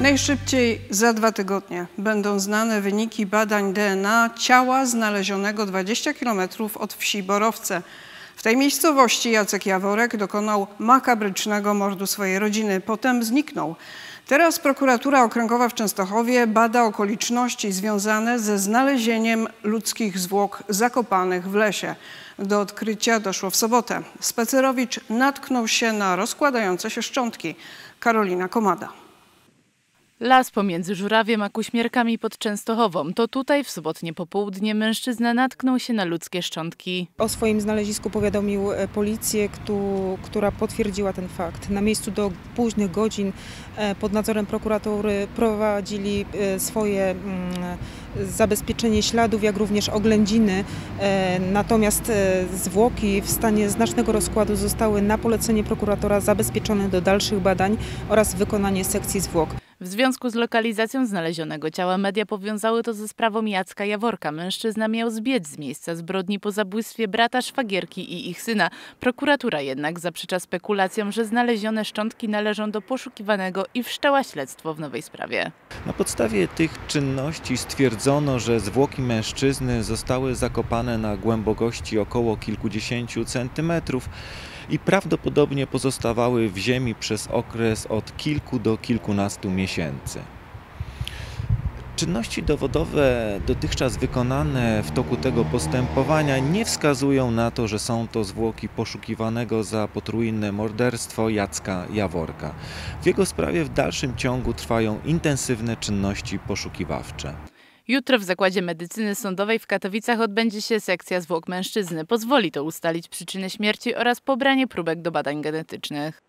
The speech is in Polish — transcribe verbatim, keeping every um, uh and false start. Najszybciej za dwa tygodnie będą znane wyniki badań D N A ciała znalezionego dwadzieścia kilometrów od wsi Borowce. W tej miejscowości Jacek Jaworek dokonał makabrycznego mordu swojej rodziny, potem zniknął. Teraz Prokuratura Okręgowa w Częstochowie bada okoliczności związane ze znalezieniem ludzkich zwłok zakopanych w lesie. Do odkrycia doszło w sobotę. Spacerowicz natknął się na rozkładające się szczątki. Karolina Komada. Las pomiędzy Żurawiem a Kuśmierkami pod Częstochową. To tutaj w sobotnie popołudnie mężczyzna natknął się na ludzkie szczątki. O swoim znalezisku powiadomił policję, która potwierdziła ten fakt. Na miejscu do późnych godzin pod nadzorem prokuratury prowadzili swoje zabezpieczenie śladów, jak również oględziny. Natomiast zwłoki w stanie znacznego rozkładu zostały na polecenie prokuratora zabezpieczone do dalszych badań oraz wykonanie sekcji zwłok. W związku z lokalizacją znalezionego ciała media powiązały to ze sprawą Jacka Jaworka. Mężczyzna miał zbiec z miejsca zbrodni po zabójstwie brata, szwagierki i ich syna. Prokuratura jednak zaprzecza spekulacjom, że znalezione szczątki należą do poszukiwanego i wszczęła śledztwo w nowej sprawie. Na podstawie tych czynności stwierdzono, że zwłoki mężczyzny zostały zakopane na głębokości około kilkudziesięciu centymetrów i prawdopodobnie pozostawały w ziemi przez okres od kilku do kilkunastu miesięcy. Czynności dowodowe dotychczas wykonane w toku tego postępowania nie wskazują na to, że są to zwłoki poszukiwanego za potrójne morderstwo Jacka Jaworka. W jego sprawie w dalszym ciągu trwają intensywne czynności poszukiwawcze. Jutro w Zakładzie Medycyny Sądowej w Katowicach odbędzie się sekcja zwłok mężczyzny. Pozwoli to ustalić przyczynę śmierci oraz pobranie próbek do badań genetycznych.